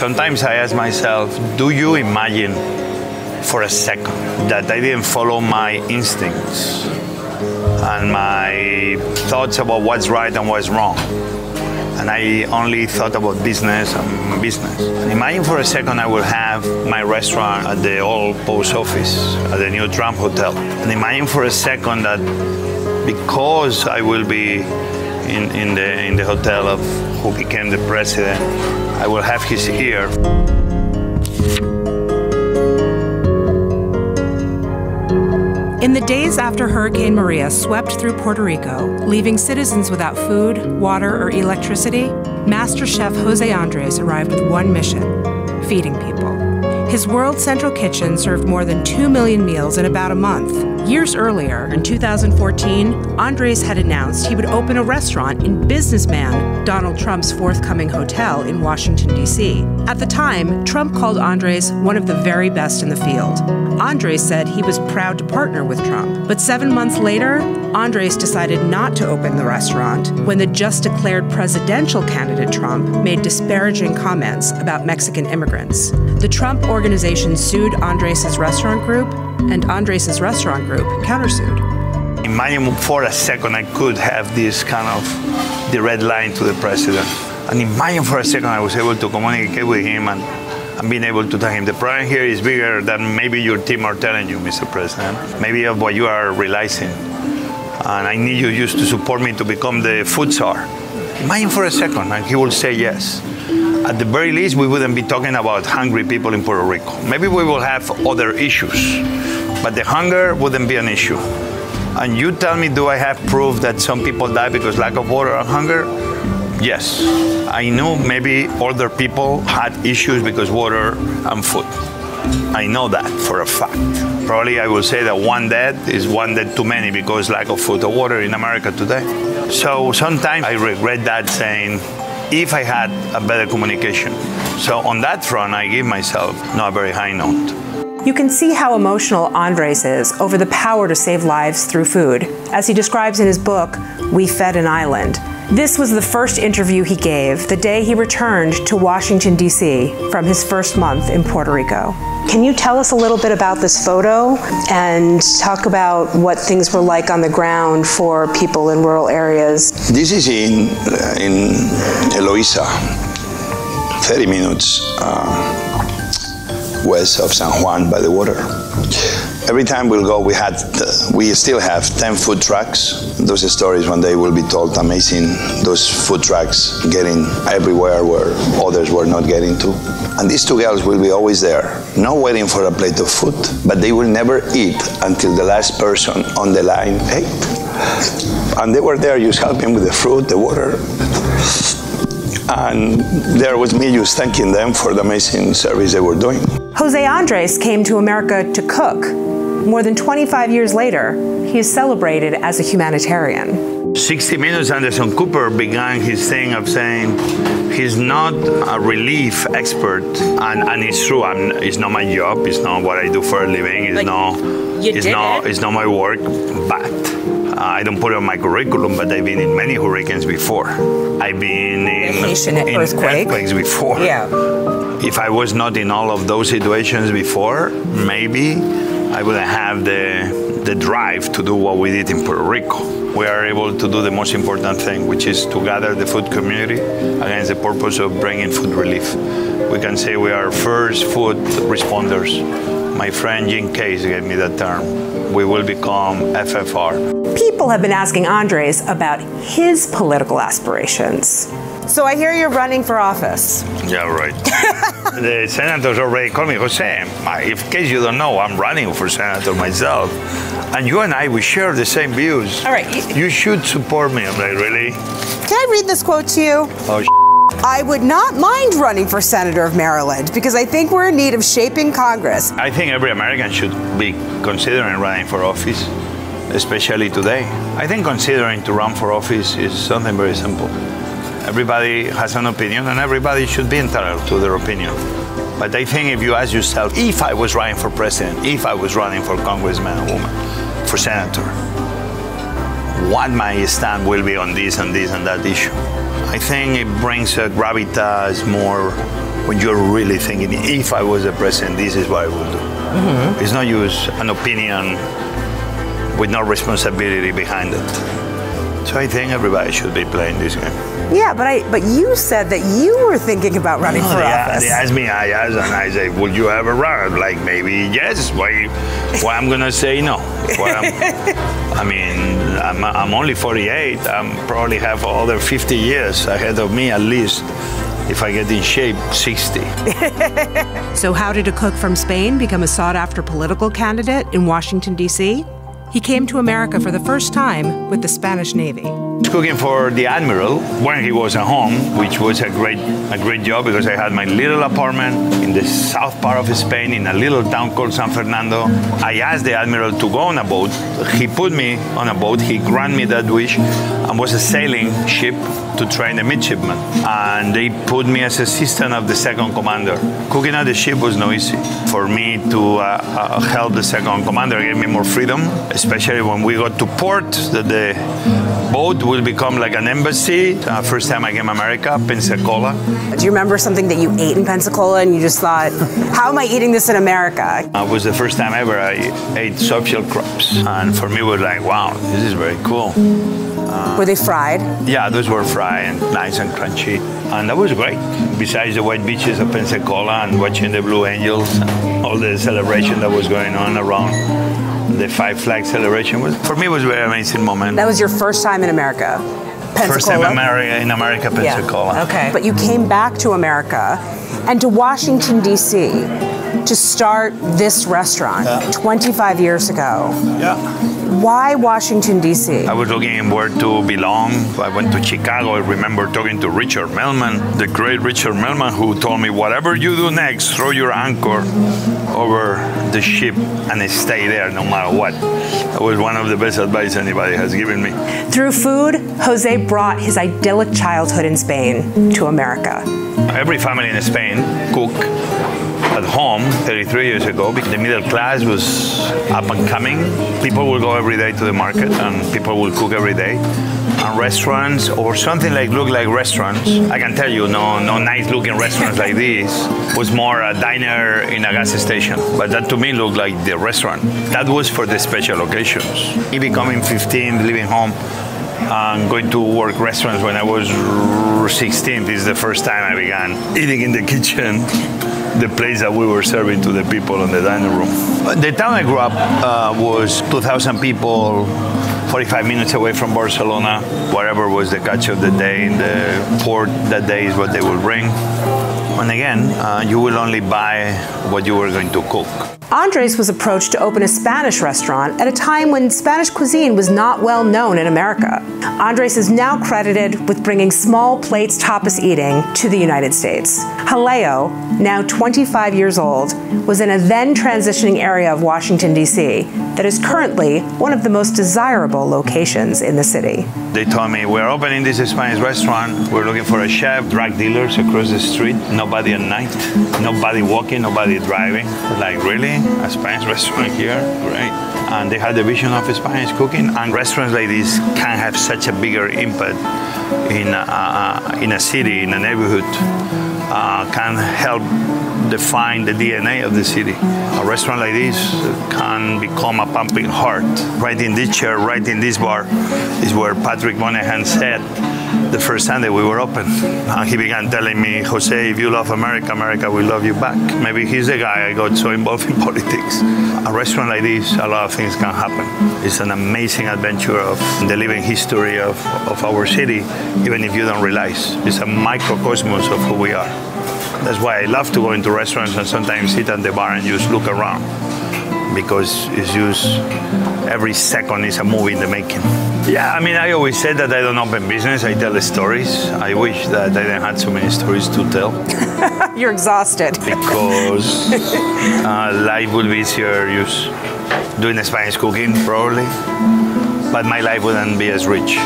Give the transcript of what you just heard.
Sometimes I ask myself, do you imagine for a second that I didn't follow my instincts and my thoughts about what's right and what's wrong? And I only thought about business and business. And imagine for a second I would have my restaurant at the old post office, at the new Trump Hotel. And imagine for a second that because I will be in the hotel of who became the president, I will have his ear. In the days after Hurricane Maria swept through Puerto Rico, leaving citizens without food, water, or electricity, Master Chef José Andrés arrived with one mission: feeding people. His World Central Kitchen served more than 2 million meals in about a month. Years earlier, in 2014, Andrés had announced he would open a restaurant in businessman Donald Trump's forthcoming hotel in Washington, D.C. At the time, Trump called Andrés one of the very best in the field. Andrés said he was proud to partner with Trump. But 7 months later, Andrés decided not to open the restaurant when the just-declared presidential candidate Trump made disparaging comments about Mexican immigrants. The Trump Organization sued Andrés' restaurant group, and Andrés' restaurant group countersued. Imagine for a second I could have this kind of the red line to the president. And imagine for a second I was able to communicate with him and being able to tell him the problem here is bigger than maybe your team are telling you, Mr. President. Maybe of what you are realizing. And I need you just to support me to become the food czar. Imagine for a second, and he will say yes. At the very least, we wouldn't be talking about hungry people in Puerto Rico. Maybe we will have other issues, but the hunger wouldn't be an issue. And you tell me, do I have proof that some people die because lack of water or hunger? Yes, I knew maybe other people had issues because water and food. I know that for a fact. Probably I will say that one dead is one dead too many because lack of food or water in America today. So sometimes I regret that saying, if I had a better communication. So on that front, I give myself not a very high note. You can see how emotional Andrés is over the power to save lives through food, as he describes in his book, We Fed an Island. This was the first interview he gave the day he returned to Washington, D.C. from his first month in Puerto Rico. Can you tell us a little bit about this photo and talk about what things were like on the ground for people in rural areas? This is in Eloisa, 30 minutes west of San Juan by the water. Every time we'll go, we still have 10 food trucks. Those stories one day will be told, amazing. Those food trucks getting everywhere where others were not getting to. And these two girls will be always there, not waiting for a plate of food, but they will never eat until the last person on the line ate. And they were there just helping with the fruit, the water. And there was me just thanking them for the amazing service they were doing. José Andrés came to America to cook. More than 25 years later, he is celebrated as a humanitarian. 60 Minutes, Anderson Cooper began his thing of saying, he's not a relief expert, and it's true, it's not my job, it's not what I do for a living, it's not my work, but I don't put it on my curriculum, but I've been in many hurricanes before. I've been in earthquakes before. Yeah. If I was not in all of those situations before, maybe I wouldn't have the drive to do what we did in Puerto Rico. We are able to do the most important thing, which is to gather the food community against the purpose of bringing food relief. We can say we are first food responders. My friend Jean Case gave me that term. We will become FFR. People have been asking Andrés about his political aspirations. So I hear you're running for office. Yeah, right. The senators already called me, Jose, in case you don't know, I'm running for senator myself. And you and I, we share the same views. All right. You should support me. I'm like, really? Can I read this quote to you? Oh, I would not mind running for senator of Maryland because I think we're in need of shaping Congress. I think every American should be considering running for office, especially today. I think considering to run for office is something very simple. Everybody has an opinion, and everybody should be entitled to their opinion. But I think if you ask yourself, if I was running for president, if I was running for congressman or woman, for senator, what my stand will be on this and that issue. I think it brings a gravitas more when you're really thinking, if I was the president, this is what I would do. Mm-hmm. It's not just an opinion with no responsibility behind it. So I think everybody should be playing this game. Yeah, but you said that you were thinking about running for office. They asked me, I said, would you ever run? Like, maybe yes. Why I'm going to say no? I'm only 48. I probably have other 50 years ahead of me, at least, if I get in shape, 60. So how did a cook from Spain become a sought-after political candidate in Washington, D.C.? He came to America for the first time with the Spanish Navy. Cooking for the Admiral when he was at home, which was a great job because I had my little apartment in the south part of Spain in a little town called San Fernando. I asked the Admiral to go on a boat. He put me on a boat. He granted me that wish and was a sailing ship to train the midshipmen. And they put me as assistant of the second commander. Cooking at the ship was no easy. For me to help the second commander gave me more freedom, especially when we got to port, that the boat will become like an embassy. First time I came to America, Pensacola. Do you remember something that you ate in Pensacola and you just thought, how am I eating this in America? It was the first time ever I ate softshell crabs. And for me, it was like, wow, this is very cool. Were they fried? Yeah, those were fried and nice and crunchy. And that was great. Besides the white beaches of Pensacola and watching the Blue Angels and all the celebration that was going on around. The Five Flags celebration was, for me, was a very amazing moment. That was your first time in America, Pensacola? First time in America, Pensacola. Yeah. Okay. But you came back to America and to Washington, D.C. to start this restaurant 25 years ago. Yeah. Why Washington, D.C.? I was looking where to belong. I went to Chicago. I remember talking to Richard Melman, the great Richard Melman, who told me, whatever you do next, throw your anchor over the ship and stay there no matter what. That was one of the best advice anybody has given me. Through food, Jose brought his idyllic childhood in Spain to America. Every family in Spain cook. At home, 33 years ago, because the middle class was up and coming. People would go every day to the market, and people would cook every day. And restaurants, or something like look like restaurants, I can tell you, no nice-looking restaurants like this. Was more a diner in a gas station. But that, to me, looked like the restaurant. That was for the special occasions. Me becoming 15, leaving home, and going to work restaurants when I was 16. This is the first time I began eating in the kitchen. The place that we were serving to the people in the dining room. The town I grew up was 2,000 people, 45 minutes away from Barcelona. Whatever was the catch of the day in the port that day is what they would bring. And again, you will only buy what you were going to cook. Andres was approached to open a Spanish restaurant at a time when Spanish cuisine was not well known in America. Andres is now credited with bringing small plates tapas eating to the United States. Jaleo, now 25 years old, was in a then transitioning area of Washington, D.C. that is currently one of the most desirable locations in the city. They told me, we're opening this Spanish restaurant. We're looking for a chef, drug dealers across the street. Nobody at night, nobody walking, nobody driving. Like, really? A Spanish restaurant here? Great. And they had the vision of Spanish cooking, and restaurants like this can have such a bigger impact in a city, in a neighborhood, can help define the DNA of the city. A restaurant like this can become a pumping heart. Right in this chair, right in this bar, is where Patrick Monahan said the first Sunday we were open. And he began telling me, Jose, if you love America, America will love you back. Maybe he's the guy I got so involved in politics. A restaurant like this, a lot of things can happen. It's an amazing adventure of the living history of our city, even if you don't realize. It's a microcosmos of who we are. That's why I love to go into restaurants and sometimes sit at the bar and just look around, because it's just every second is a movie in the making. Yeah, I mean, I always said that I don't open business, I tell stories. I wish that I didn't have so many stories to tell. You're exhausted. Because life would be easier just doing Spanish cooking, probably, but my life wouldn't be as rich.